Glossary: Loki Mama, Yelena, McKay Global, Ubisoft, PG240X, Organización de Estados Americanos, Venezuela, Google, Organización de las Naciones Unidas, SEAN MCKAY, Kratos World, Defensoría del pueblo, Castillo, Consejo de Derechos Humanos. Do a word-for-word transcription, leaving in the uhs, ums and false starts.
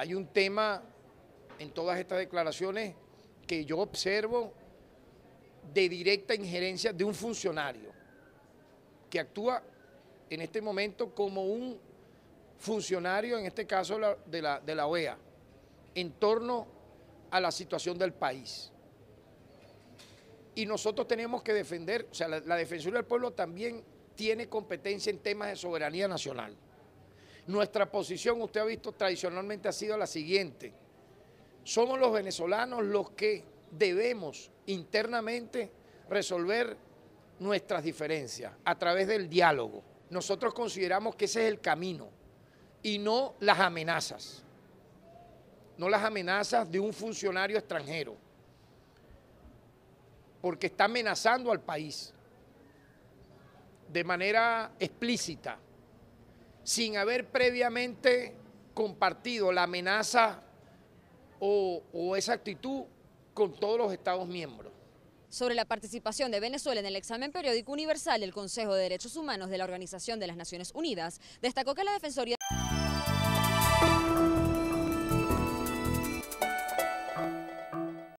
Hay un tema en todas estas declaraciones que yo observo de directa injerencia de un funcionario que actúa en este momento como un funcionario, en este caso de la, de la O E A, en torno a la situación del país. Y nosotros tenemos que defender, o sea, la, la Defensoría del Pueblo también tiene competencia en temas de soberanía nacional. Nuestra posición, usted ha visto, tradicionalmente ha sido la siguiente: somos los venezolanos los que debemos internamente resolver nuestras diferencias a través del diálogo. Nosotros consideramos que ese es el camino y no las amenazas, no las amenazas de un funcionario extranjero, porque está amenazando al país de manera explícita, sin haber previamente compartido la amenaza o, o esa actitud con todos los Estados miembros. Sobre la participación de Venezuela en el examen periódico universal del Consejo de Derechos Humanos de la Organización de las Naciones Unidas, destacó que la Defensoría